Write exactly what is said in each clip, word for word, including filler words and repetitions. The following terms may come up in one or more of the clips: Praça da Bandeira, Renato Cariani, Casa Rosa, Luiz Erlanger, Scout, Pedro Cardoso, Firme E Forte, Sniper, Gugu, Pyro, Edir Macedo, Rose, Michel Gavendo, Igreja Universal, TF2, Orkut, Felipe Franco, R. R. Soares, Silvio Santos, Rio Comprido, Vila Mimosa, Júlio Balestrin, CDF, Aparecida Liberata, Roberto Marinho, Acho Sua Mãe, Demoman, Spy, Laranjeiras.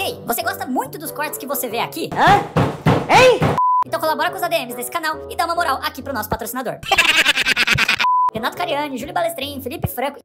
E aí, você gosta muito dos cortes que você vê aqui? Hã? Hein? Então colabora com os A D Ms desse canal e dá uma moral aqui pro nosso patrocinador. Renato Cariani, Júlio Balestrin, Felipe Franco...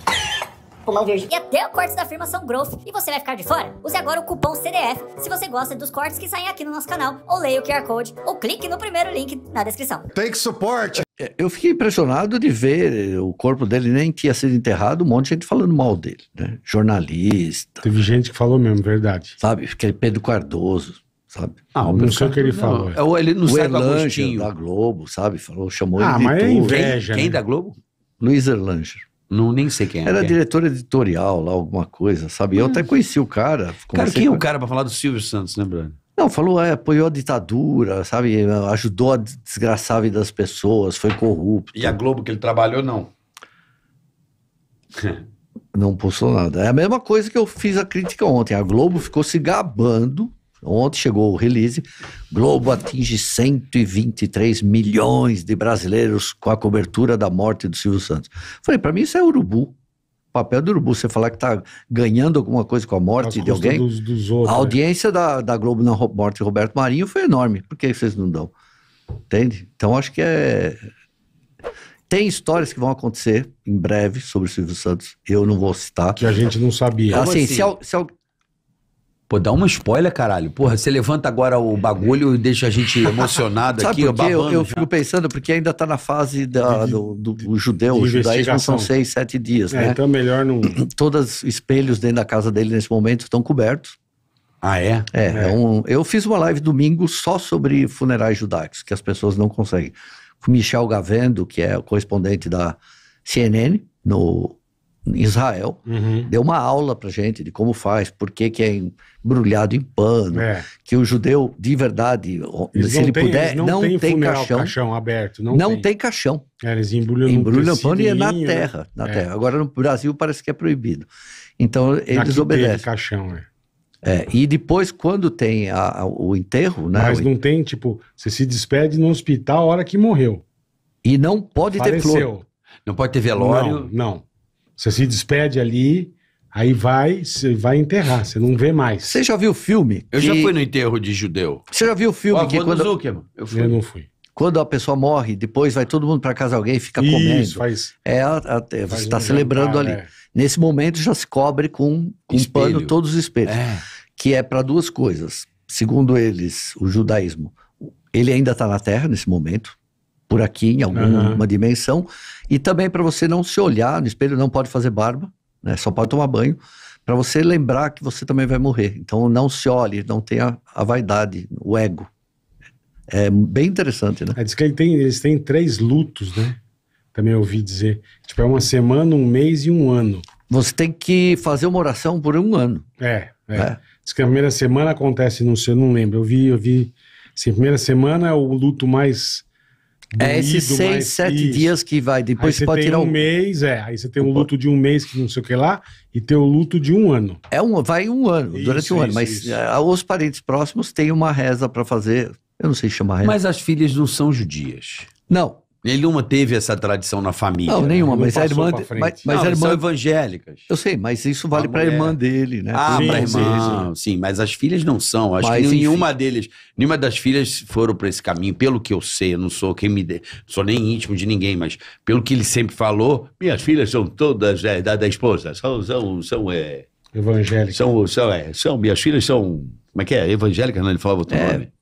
Pulmão verde. E até o corte da firma são growth e você vai ficar de fora? Use agora o cupom C D F se você gosta dos cortes que saem aqui no nosso canal, ou leia o Q R Code, ou clique no primeiro link na descrição. Tem que suporte! Eu fiquei impressionado de ver o corpo dele, nem tinha sido enterrado, um monte de gente falando mal dele, né? Jornalista. Teve gente que falou mesmo, verdade. Sabe, aquele Pedro Cardoso, sabe? Ah, não sei o que ele falou. Ou ele não saiu da Globo, sabe? Falou, chamou ele de tudo. Ah, mas é inveja. Quem da Globo? Luiz Erlanger. Não, nem sei quem é. Era diretor editorial lá, alguma coisa, sabe? Eu hum. até conheci o cara. Cara, quem é o cara pra falar do Silvio Santos, né, Bruno? Não, falou, é, apoiou a ditadura, sabe? Ajudou a desgraçar a vida das pessoas, foi corrupto. E a Globo que ele trabalhou, não? Não postou nada. É a mesma coisa que eu fiz a crítica ontem. A Globo ficou se gabando. Ontem chegou o release. Globo atinge cento e vinte e três milhões de brasileiros com a cobertura da morte do Silvio Santos. Falei, pra mim isso é urubu. O papel do urubu, você falar que tá ganhando alguma coisa com a morte de alguém. Dos, dos outros, a audiência é. da, da Globo na morte de Roberto Marinho foi enorme. Por que vocês não dão? Entende? Então acho que é... Tem histórias que vão acontecer em breve sobre o Silvio Santos. Eu não vou citar. Que a gente não sabia. Assim, assim? se, al, se al, Pô, dá uma spoiler, caralho. Porra, você levanta agora o bagulho e deixa a gente emocionado. Sabe aqui, babando. Eu, eu fico pensando, porque ainda tá na fase da, do, do, do judeu, o judaísmo são seis, sete dias, é, né? Então melhor não... Todos os espelhos dentro da casa dele nesse momento estão cobertos. Ah, é? É. é. é um, eu fiz uma live domingo só sobre funerais judaicos, que as pessoas não conseguem. Com Michel Gavendo, que é o correspondente da C N N, no... em Israel, uhum. deu uma aula pra gente de como faz, por que que é embrulhado em pano, é. que o judeu, de verdade, eles se ele tem, puder, não, não tem, tem funeral, caixão, caixão aberto, não, não tem. tem caixão. É, eles embrulham, embrulham pano e é na terra, na é. terra. Agora no Brasil parece que é proibido. Então eles Aqui obedecem. Teve caixão, é. É, e depois, quando tem a, a, o enterro... Né, Mas o não enterro. tem, tipo, você se despede no hospital a hora que morreu. E não pode Faleceu. ter flor. Não pode ter velório. Não, não. Você se despede ali, aí vai, você vai enterrar, você não vê mais. Você já viu o filme? Eu que... já fui no enterro de judeu. Você já viu o filme? Oh, que quando... Zucca, mano. Eu, fui. Eu não fui. Quando a pessoa morre, depois vai todo mundo para casa de alguém e fica Isso, comendo. Faz... É, a, a, você faz tá um celebrando jantar, ali. É. Nesse momento já se cobre com, com um pano todos os espelhos. É. Que é para duas coisas. Segundo eles, o judaísmo, ele ainda está na terra nesse momento. Por aqui, em alguma uhum. dimensão. E também para você não se olhar no espelho, não pode fazer barba, né? Só pode tomar banho, para você lembrar que você também vai morrer. Então não se olhe, não tenha a vaidade, o ego. É bem interessante, né? É, diz que ele tem, eles têm três lutos, né? Também ouvi dizer. Tipo, é uma semana, um mês e um ano. Você tem que fazer uma oração por um ano. É, é. é. Diz que a primeira semana acontece, não sei, eu não lembro. Eu vi, eu vi. Assim, a primeira semana é o luto mais... É esses seis, sete isso. dias que vai. Depois você pode tem tirar um o... mês, é. Aí você tem um luto de um mês que não sei o que lá e tem o luto de um ano. É um, vai um ano, isso, durante um isso, ano. Mas isso. os parentes próximos têm uma reza para fazer. Eu não sei chamar reza. Mas as filhas não são judias. Não. Nenhuma teve essa tradição na família. Não, nenhuma, mas a irmã... Mas, mas não, a irmã são evangélicas. Eu sei, mas isso vale para a irmã dele, né? Ah, para a irmã, sim. sim, mas as filhas não são. Acho mas, que nenhuma enfim. deles, nenhuma das filhas foram para esse caminho. Pelo que eu sei, eu não sou quem me de, sou nem íntimo de ninguém, mas pelo que ele sempre falou, minhas filhas são todas é, da, da esposa, são... são, são é, evangélicas. São, são, é, são, minhas filhas são... Como é que é? Evangélicas, não? Ele falava outro é. nome.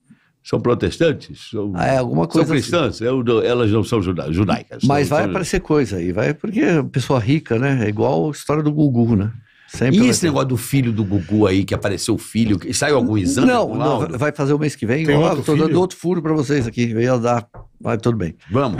São protestantes? São, ah, é, alguma coisa são cristãs? Assim. Eu, elas não são juda, judaicas. Mas são, vai são aparecer judaicas. coisa aí, vai, porque pessoa rica, né? É igual a história do Gugu, né? Sempre e esse ter... negócio do filho do Gugu aí, que apareceu o filho, que saiu algum exame? Não, não, vai fazer o mês que vem. Tem eu outro tô filho? dando outro furo pra vocês aqui. Eu ia dar, mas tudo bem. Vamos.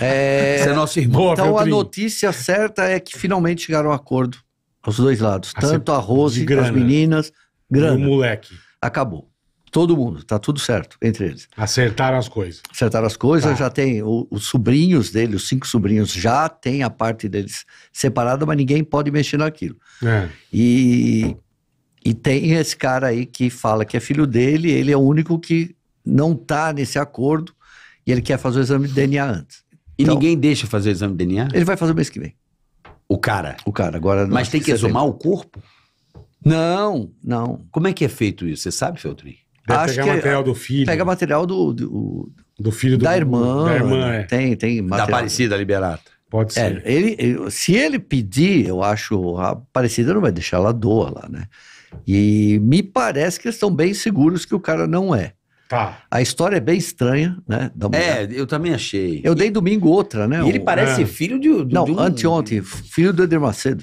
É... Esse é nosso irmão. Boa, então a notícia certa é que finalmente chegaram a um acordo aos dois lados. A tanto a Rose, grana, as meninas, grana. E o moleque. Acabou. Todo mundo, tá tudo certo entre eles. Acertaram as coisas. Acertaram as coisas, tá. já tem o, os sobrinhos dele, os cinco sobrinhos, já tem a parte deles separada, mas ninguém pode mexer naquilo. É. E, e tem esse cara aí que fala que é filho dele, ele é o único que não tá nesse acordo e ele quer fazer o exame de D N A antes. E então, ninguém deixa fazer o exame de D N A? Ele vai fazer o mês que vem. O cara? O cara, agora... Mas tem que, que exumar o corpo? Não, não. Como é que é feito isso? Você sabe, Feltrin? Deve Acho pegar que material é, do filho. Pega material do... do, do filho do, da irmã. Da irmã, é. Tem, tem material. Da Aparecida Liberata. Pode ser. É, ele, ele, se ele pedir, eu acho... A Aparecida não vai deixar, ela doa lá, né? E me parece que eles estão bem seguros que o cara não é. Tá. A história é bem estranha, né? Da mulher. É, eu também achei. Eu e... dei domingo outra, né? E ele o... parece é. filho de, do, não, de um... Não, anteontem. Filho do Edir Macedo.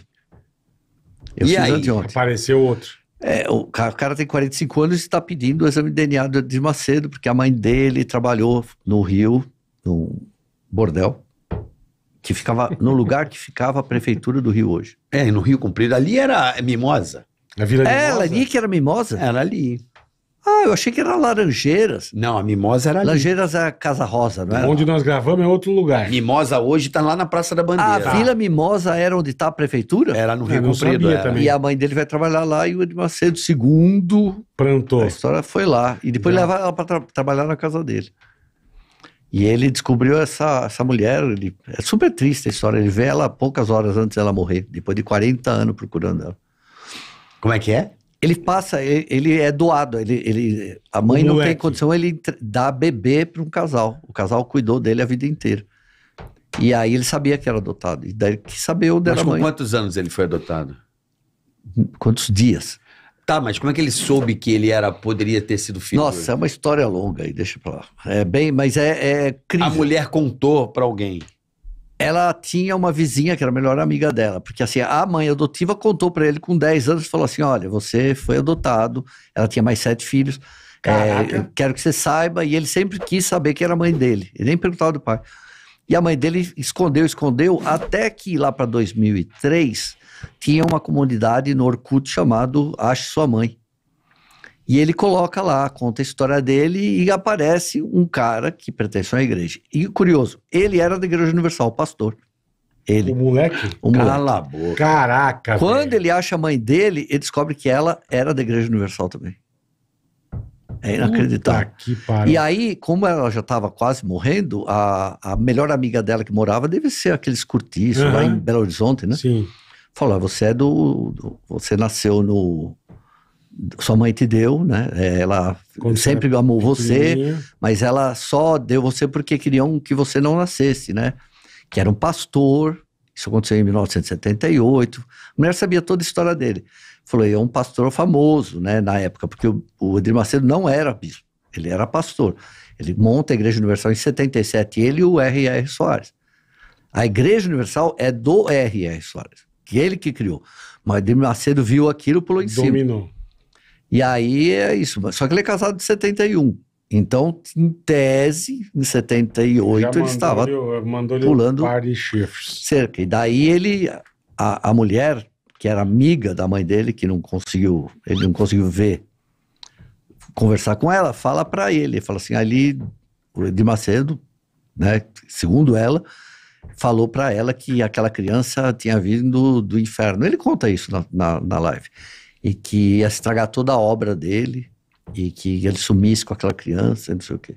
Eu e aí? Anteontem. Apareceu outro. É, o cara, o cara tem quarenta e cinco anos e está pedindo o exame de D N A do Edir Macedo, porque a mãe dele trabalhou no Rio, num bordel, que ficava no lugar que ficava a prefeitura do Rio hoje. É, no Rio Comprido. Ali era Mimosa. A Vila Mimosa? Ela ali que era Mimosa? Era ali. Ah, eu achei que era Laranjeiras. Não, a Mimosa era ali. Laranjeiras é a Casa Rosa, não é? Onde nós gravamos é outro lugar. Mimosa hoje tá lá na Praça da Bandeira. A tá. Vila Mimosa era onde tá a prefeitura? Era no Rio Comprido. E a mãe dele vai trabalhar lá e o Edir Macedo segundo plantou. A história foi lá. E depois leva ela pra tra trabalhar na casa dele. E ele descobriu essa, essa mulher. Ele... É super triste a história. Ele vê ela poucas horas antes dela morrer. Depois de quarenta anos procurando ela. Como é que é? Ele passa, ele, ele é doado, ele, ele, a mãe não tem condição, ele dá bebê para um casal. O casal cuidou dele a vida inteira. E aí ele sabia que era adotado. E daí ele quis saber onde era a mãe. Mas com quantos anos ele foi adotado? Quantos dias? Tá, mas como é que ele soube que ele era, poderia ter sido filho? Nossa, hoje? É uma história longa aí, deixa pra lá. É bem, mas é, é crível. A mulher contou para alguém. Ela tinha uma vizinha que era a melhor amiga dela, porque assim, a mãe adotiva contou pra ele com dez anos, falou assim, olha, você foi adotado, ela tinha mais sete filhos, é, eu quero que você saiba, e ele sempre quis saber quem era a mãe dele, ele nem perguntava do pai. E a mãe dele escondeu, escondeu, até que lá pra dois mil e três, tinha uma comunidade no Orkut chamado Acho Sua Mãe. E ele coloca lá, conta a história dele e aparece um cara que pertence à igreja. E curioso, ele era da Igreja Universal, pastor. Ele. O moleque? O moleque. Cala a boca. Caraca, Quando velho. ele acha a mãe dele, ele descobre que ela era da Igreja Universal também. É inacreditável. Puta que pariu. E aí, como ela já estava quase morrendo, a, a melhor amiga dela que morava deve ser aqueles cortiços uhum. lá em Belo Horizonte, né? Sim. Falou, você é do, do... Você nasceu no... Sua mãe te deu, né? Ela Quando sempre amou você, mas ela só deu você porque queriam que você não nascesse, né? Que era um pastor, isso aconteceu em mil novecentos e setenta e oito. A mulher sabia toda a história dele. Falou, é um pastor famoso, né? Na época, porque o, o Edir Macedo não era bispo, ele era pastor. Ele monta a Igreja Universal em setenta e sete, ele e o R R Soares. A Igreja Universal é do R R Soares, que ele que criou. Mas o Edir Macedo viu aquilo e pulou em cima. Dominou. E aí é isso, só que ele é casado de setenta e um, então em tese, em setenta e oito ele estava pulando cerca, e daí ele, a, a mulher que era amiga da mãe dele, que não conseguiu, ele não conseguiu ver, conversar com ela, fala pra ele, fala assim, ali o Edir Macedo, né, segundo ela, falou pra ela que aquela criança tinha vindo do, do inferno, ele conta isso na, na, na live. E que ia estragar toda a obra dele, e que ele sumisse com aquela criança, não sei o quê.